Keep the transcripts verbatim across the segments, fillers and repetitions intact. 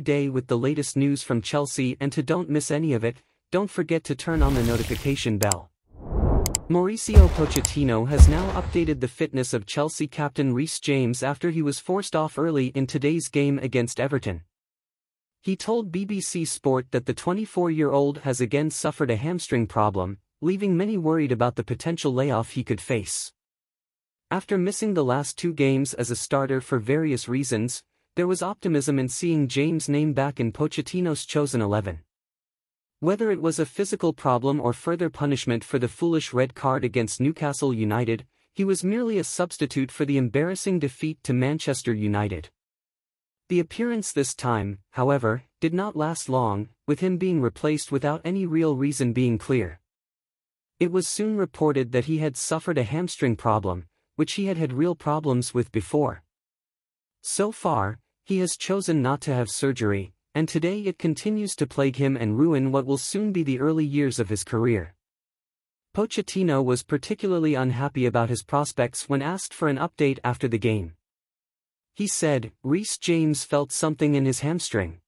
Day with the latest news from Chelsea, and to don't miss any of it, don't forget to turn on the notification bell. Mauricio Pochettino has now updated the fitness of Chelsea captain Reece James after he was forced off early in today's game against Everton. He told B B C Sport that the twenty-four-year-old has again suffered a hamstring problem, leaving many worried about the potential layoff he could face. After missing the last two games as a starter for various reasons, there was optimism in seeing James' name back in Pochettino's chosen eleven. Whether it was a physical problem or further punishment for the foolish red card against Newcastle United, he was merely a substitute for the embarrassing defeat to Manchester United. The appearance this time, however, did not last long, with him being replaced without any real reason being clear. It was soon reported that he had suffered a hamstring problem, which he had had real problems with before. So far, he has chosen not to have surgery, and today it continues to plague him and ruin what will soon be the early years of his career. Pochettino was particularly unhappy about his prospects when asked for an update after the game. He said, "Reece James felt something in his hamstring.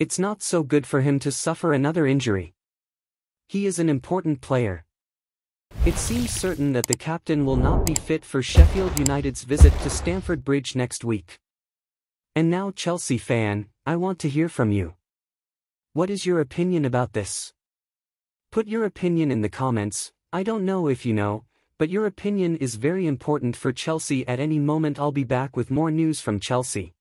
It's not so good for him to suffer another injury. He is an important player." It seems certain that the captain will not be fit for Sheffield United's visit to Stamford Bridge next week. And now, Chelsea fan, I want to hear from you. What is your opinion about this? Put your opinion in the comments. I don't know if you know, but your opinion is very important for Chelsea. At any moment I'll be back with more news from Chelsea.